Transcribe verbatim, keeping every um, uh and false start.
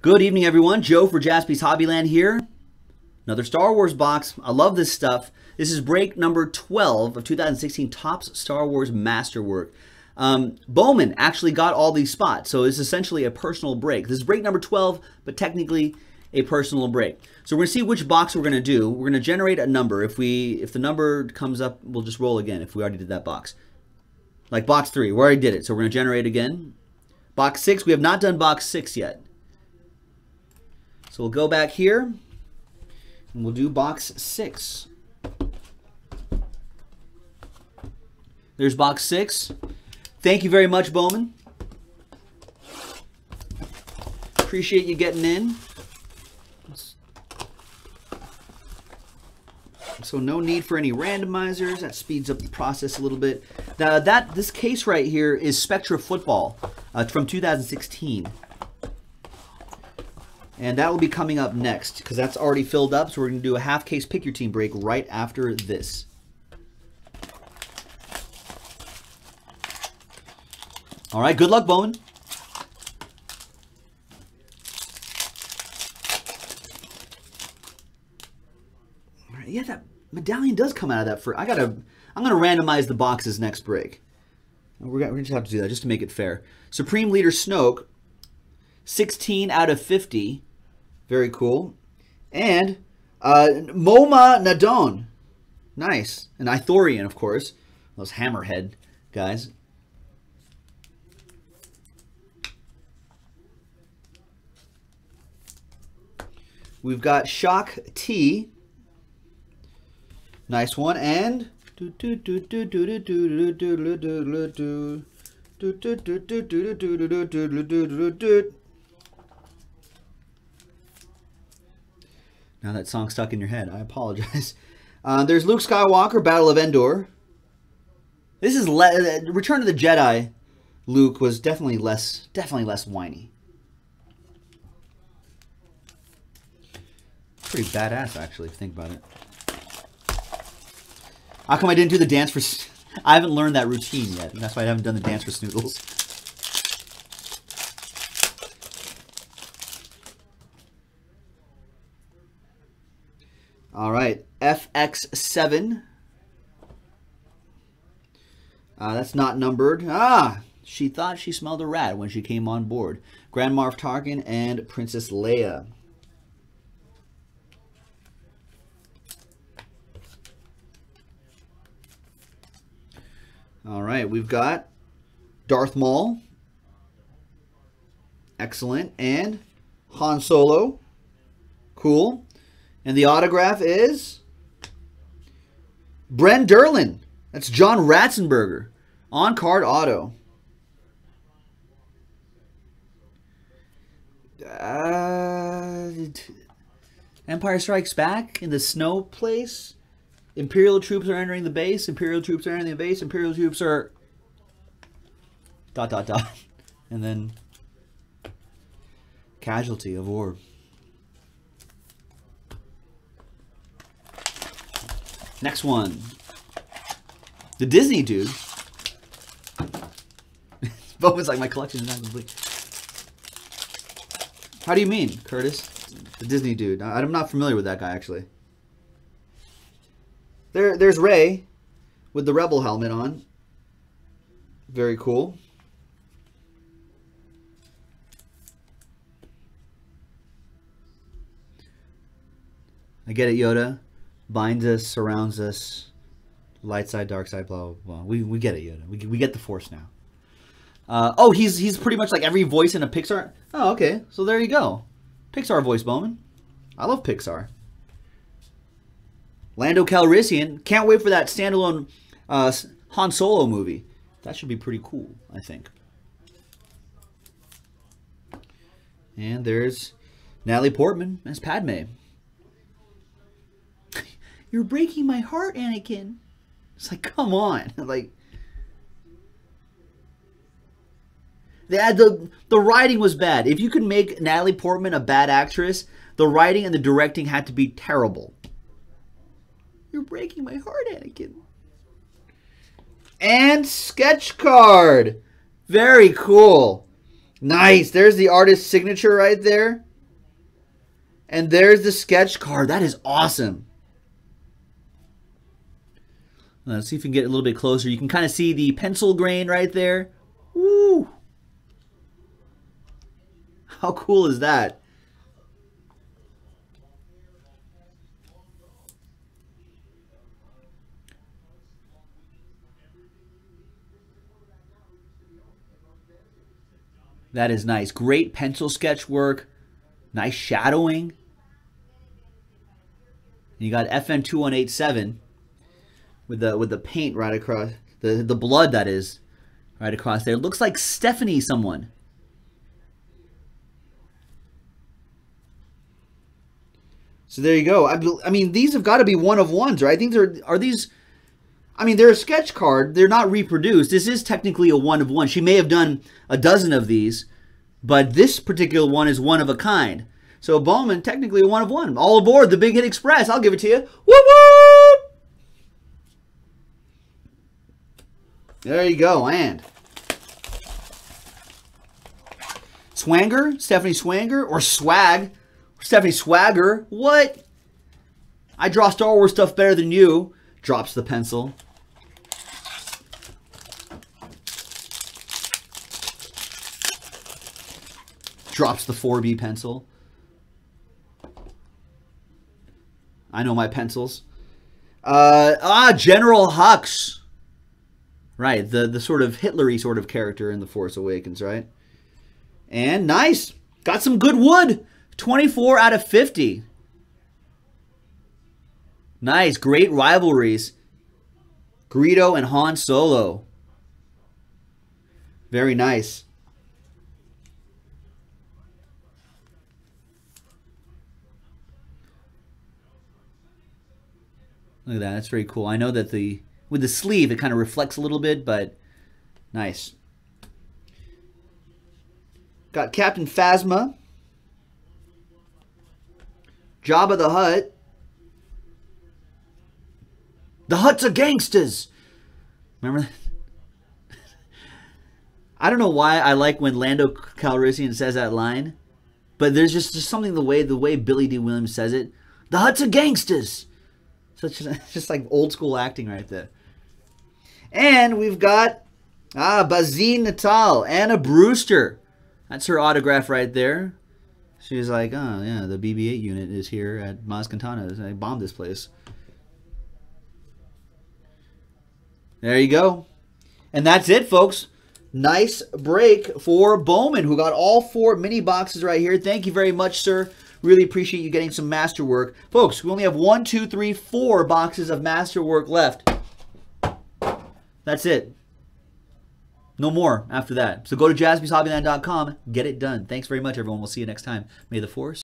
Good evening, everyone. Joe for Jaspie's Hobbyland here. Another Star Wars box. I love this stuff. This is break number twelve of two thousand sixteen Topps Star Wars Masterwork. Um, Bowman actually got all these spots, so it's essentially a personal break. This is break number twelve, but technically a personal break. So we're going to see which box we're going to do. We're going to generate a number. If we, if the number comes up, we'll just roll again if we already did that box. Like box three, we already did it, so we're going to generate again. Box six, we have not done box six yet. So we'll go back here, and we'll do box six. There's box six. Thank you very much, Bowman. Appreciate you getting in. So no need for any randomizers. That speeds up the process a little bit. Now that this case right here is Spectra Football uh, from two thousand sixteen. And that will be coming up next because that's already filled up. So we're going to do a half case pick your team break right after this. All right. Good luck, Bowman. All right, yeah, that medallion does come out of that. For I gotta, I'm going to randomize the boxes next break. We're going to have to do that just to make it fair. Supreme Leader Snoke, sixteen out of fifty. Very cool. And uh, Momaw Nadon. Nice. And Ithorian, of course. Those hammerhead guys. We've got Shock T. Nice one. And now that song's stuck in your head. I apologize. Uh, there's Luke Skywalker, Battle of Endor. This is le Return of the Jedi. Luke was definitely less, definitely less whiny. Pretty badass, actually. If you think about it. How come I didn't do the dance for? I haven't learned that routine yet. That's why I haven't done the dance for Snoodles. All right, F X seven. Uh, that's not numbered. Ah, she thought she smelled a rat when she came on board. Grand Moff Tarkin and Princess Leia. All right, we've got Darth Maul. Excellent. And Han Solo. Cool. And the autograph is Bren Derlin. That's John Ratzenberger. On card auto. Uh, Empire Strikes Back in the snow place. Imperial troops are entering the base. Imperial troops are entering the base. Imperial troops are... Dot, dot, dot. And then... Casualty of War. Next one. The Disney dude. Bowman's like, my collection is not complete. How do you mean, Curtis? The Disney dude. I'm not familiar with that guy, actually. There, there's Rey with the Rebel helmet on. Very cool. I get it, Yoda. Binds us, surrounds us, light side, dark side, blah, blah, blah. We, we get it, Yoda. We, we get the Force now. Uh, oh, he's, he's pretty much like every voice in a Pixar. Oh, okay. So there you go. Pixar voice, Bowman. I love Pixar. Lando Calrissian. Can't wait for that standalone uh, Han Solo movie. That should be pretty cool, I think. And there's Natalie Portman as Padme. You're breaking my heart, Anakin. It's like, come on. Like, the, the, the writing was bad. If you could make Natalie Portman a bad actress, the writing and the directing had to be terrible. You're breaking my heart, Anakin. And sketch card. Very cool. Nice. There's the artist's signature right there. And there's the sketch card. That is awesome. Let's see if we can get a little bit closer. You can kind of see the pencil grain right there. Woo! How cool is that? That is nice. Great pencil sketch work. Nice shadowing. And you got F N two one eight seven with the with the paint right across the the blood that is right across there. It looks like Stephanie someone. So there you go. I, I mean, these have got to be one of ones, right? I think they're are these. I mean, they're a sketch card. They're not reproduced. This is technically a one of one. She may have done a dozen of these, but this particular one is one of a kind. So Bowman, technically a one of one. All aboard the Big Hit Express. I'll give it to you. Whoop whoop! There you go. And Swanger, Stephanie Swanger, or Swag, Stephanie Swagger. What? I draw Star Wars stuff better than you. Drops the pencil. Drops the four B pencil. I know my pencils. Uh, ah, General Hux. Right, the, the sort of Hitlery sort of character in The Force Awakens, right? And nice. Got some good wood. twenty-four out of fifty. Nice. Great rivalries. Greedo and Han Solo. Very nice. Look at that. That's very cool. I know that the with the sleeve, it kind of reflects a little bit, but nice. Got Captain Phasma. Jabba the Hutt. The Hutt's are gangsters. Remember that? I don't know why I like when Lando Calrissian says that line, but there's just, just something the way the way Billy D. Williams says it. The Hutt's are gangsters. So it's just, it's just like old school acting right there. And we've got ah Bazine Natal, Anna Brewster. That's her autograph right there. She's like, oh yeah, the B B eight unit is here at Maz Kantanas. I bombed this place. There you go. And that's it, folks. Nice break for Bowman, who got all four mini boxes right here. Thank you very much, sir. Really appreciate you getting some Masterwork. Folks, we only have one, two, three, four boxes of Masterwork left. That's it. No more after that. So go to Jaspys Hobbyland dot com. Get it done. Thanks very much, everyone. We'll see you next time. May the Force.